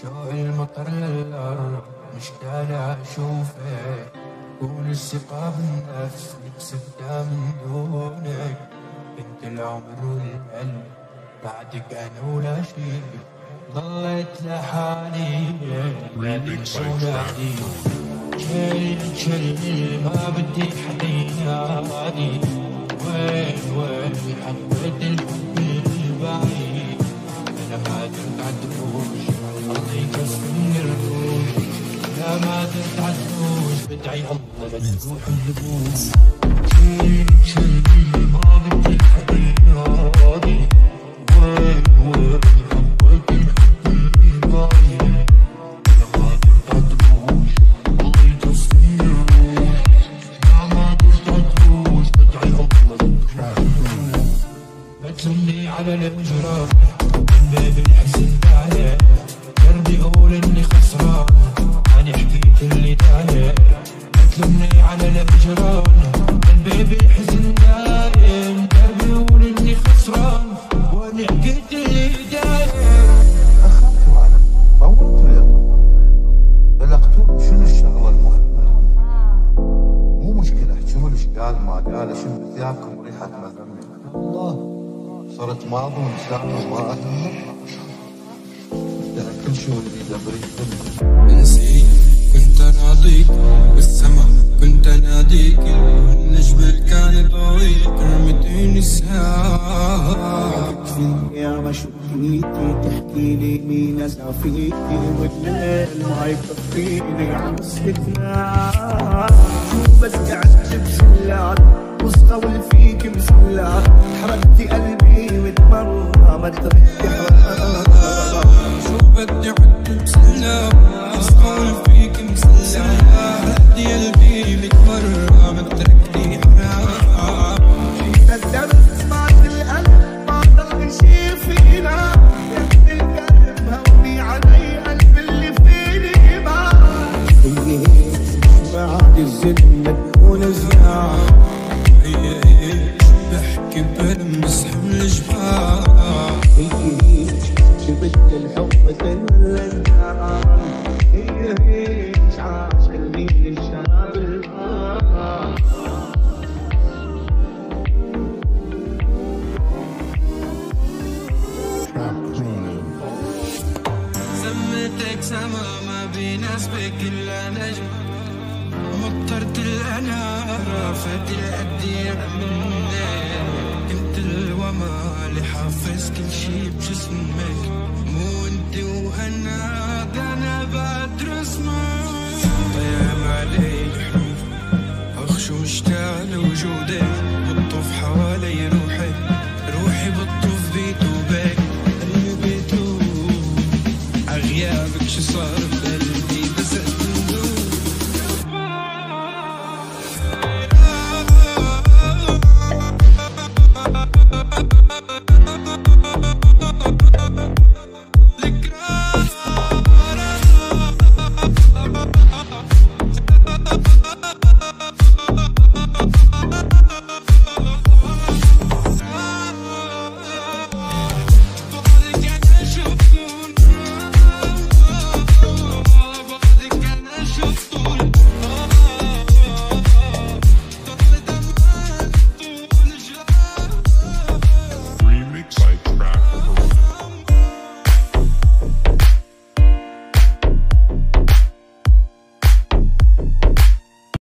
شوق المطر للأرض مشتاق أشوفك، كون الثقة بالنفس كسبتها من دونك، بنت العمر والقلب بعدك أنا ولا شي، ضليت لحالي بعدك سوداعي، شايلني شايلني ما بدي تحنيني، وين وين حبيت الحب البعيد، أنا ما درت عالدروج الله يكفيني الروج، أنا ما درت عالدروج بدعي الله لا تروح البوس، شايلني شايلني ما بدي تحنيني، وين وين حبيت الحب البعيد، أنا ما درت عالدروج الله يكفيني الروج، أنا ما درت عالدروج بدعي الله لا تروح البوس، بتلمني على الانجراف باب الحزن بعيا، قلبي قول اني خسران عني حكيت اللي داير، بتلمني على الهجران قلبي بحزن دايم، قلبي قول اني خسران واني حكيت اللي داير، اخذت وعلا طولت رضا بلغتوه شنو الشغله المهمه، مو مشكله احكيوا لي ايش قال ما قال، اشم ثيابكم ريحه مذمه، الله صرت ماضي ومسامح وما أهمك، كل شي وليد أبريد منك، نسيت كنت أناضيك بالسما كنت أناديك، النجم كان ضويك رمتيني الساعة، يا ما شكيتي تحكي لي مين أسعفيتي، والليل ما يكفيني عم استثناء، شو بس قعدت بسلات وصول فيك مسلات، حرقتي قلبي واتمرة ما تردي حرقة، شو بدي عد بسلات وصول فيك مسلات، حرقتي قلبي واتمرة ما تردي حرقة، كذبت بعد القلب ما ضل شي فينا، كذب القلب هوني علي قلب اللي فيني بقى، بعد الزلمة تكون زياعة بحكي بلمس حمل الجبال، جبت الحب مثل الجرار، هي هيك عاش خليني الشراب الغار، سميتك سما ما بيناسبك الا نجم، مطرت الانهار رافت الاديان، حافظ كل شي بجسمك مو انت وانا